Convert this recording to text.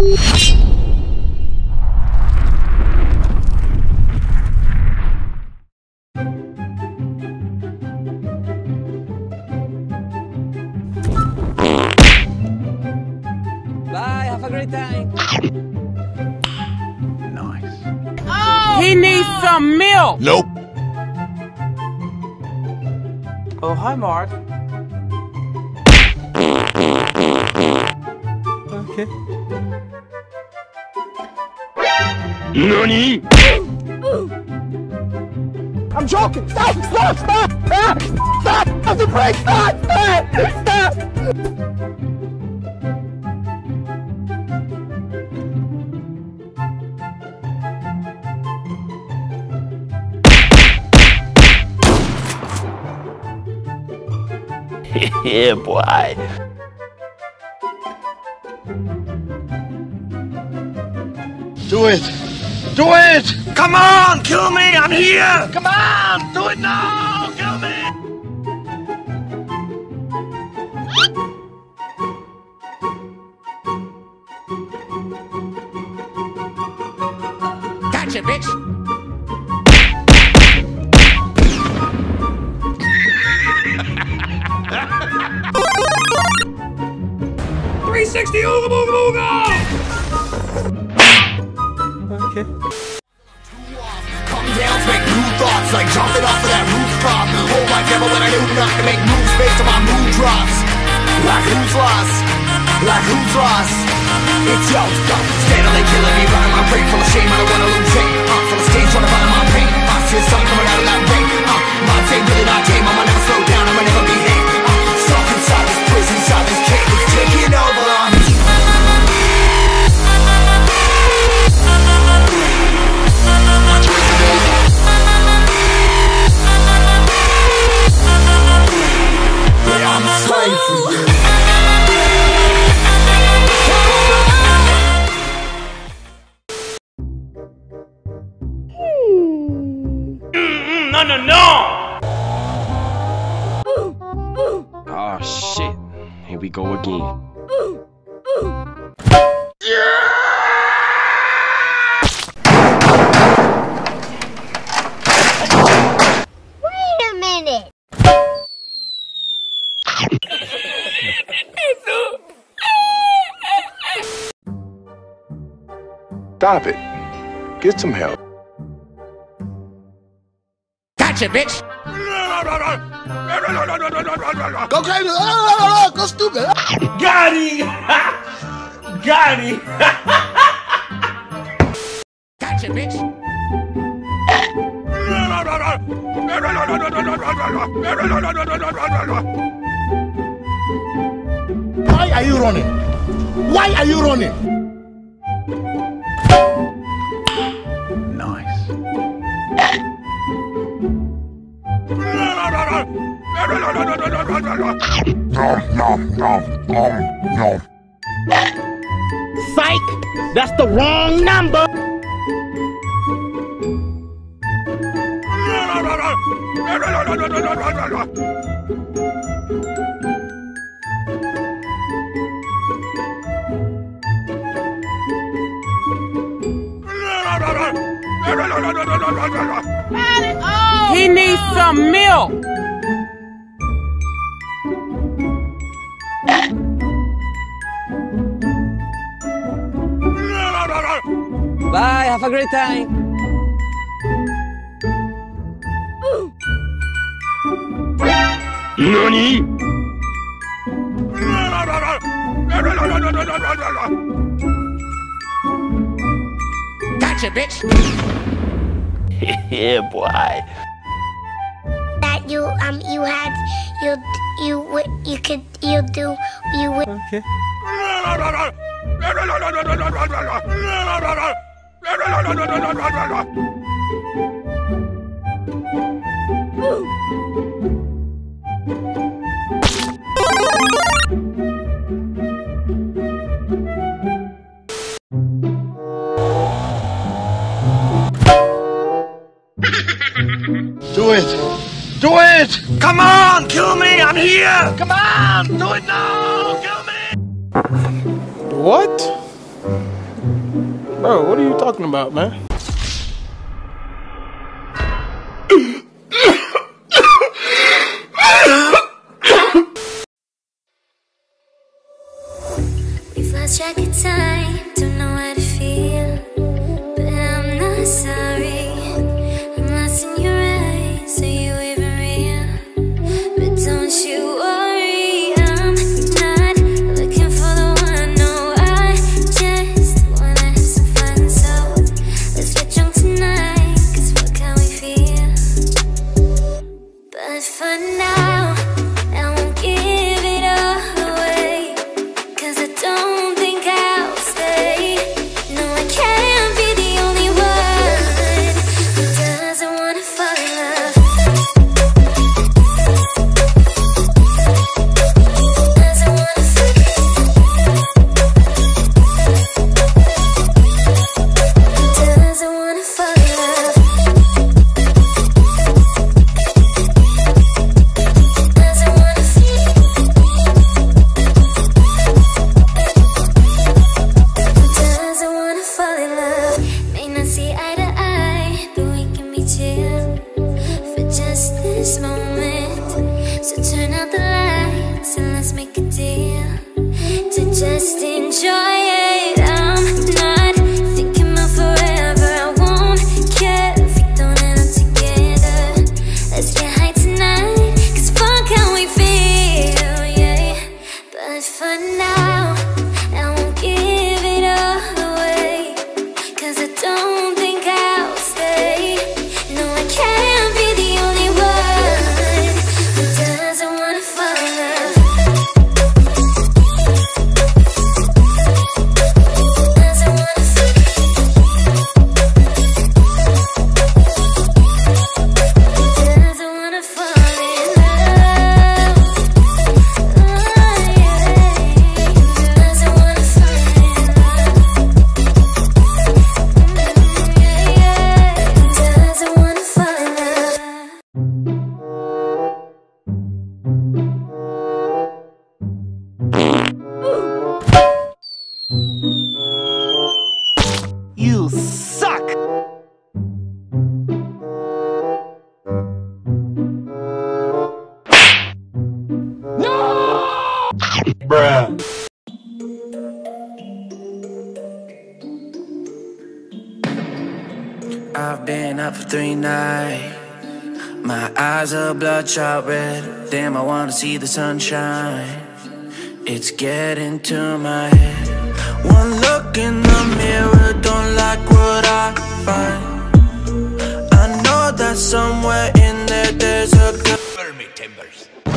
Bye, have a great time. Nice. Oh, he needs some milk. Nope. Oh, hi, Mark. Okay. NANI? I'm joking! Stop! Stop! Stop! Stop! Stop! I'm the break! Stop! Stop! Stop! Yeah, boy! Do it! Do it! Come on! Kill me! I'm here! Come on! Do it now! Kill me! Gotcha, bitch! 360! Ooga booga booga! Okay. Come down to make new thoughts, like jumping off of that rooftop. Whole life never let I knew not to make moves based on my mood drops. Like who's lost? Like who's lost? It's yo, steadily killing me, riding my break. Full of shame, I don't wanna lose it. Full of stage, trying to find my pain. I see a sun coming out of that rain. My day, really not game. I'ma never slow down, I'ma never be hit. Stuck inside this prison, inside this cage, it's taking over on me. Oh shit, here we go again. Yeah! Wait a minute. Stop it. Get some help. Gotcha, bitch! Go crazy! Go stupid! Got him! Got him! Gotcha, bitch! Why are you running? Why are you running? Nice. No. Psych! That's the wrong number! He needs some milk! Bye, have a great time. NANI? Gotcha, bitch! Yeah, boy. That you could do. Okay. Do it! Do it! Come on! Kill me! I'm here! Come on! Do it now! Kill me! What? Bro, what are you talking about, man? We lost track of time, don't know how to feel, but I'm not sorry. I'm lost in your eyes, are you even real? But don't you worry, I'm not looking for the one. No, I just wanna have some fun, so let's get drunk tonight, 'cause fuck how we feel. But for now, I won't give it all away, 'cause I don't. Just enjoy it. I'm not thinking about forever. I won't care if we don't end up together. Let's get high tonight, 'cause fuck how we feel, yeah. But for now, I won't give it all away, 'cause I don't think I'll stay. No, I can't be the only one who doesn't wanna fall in love. You suck! No! Bruh. I've been up for 3 nights. My eyes are bloodshot red. Damn, I wanna see the sunshine. It's getting to my head. One look in the mirror, don't like what I find. I know that somewhere in there there's a girl. Burn me timbers.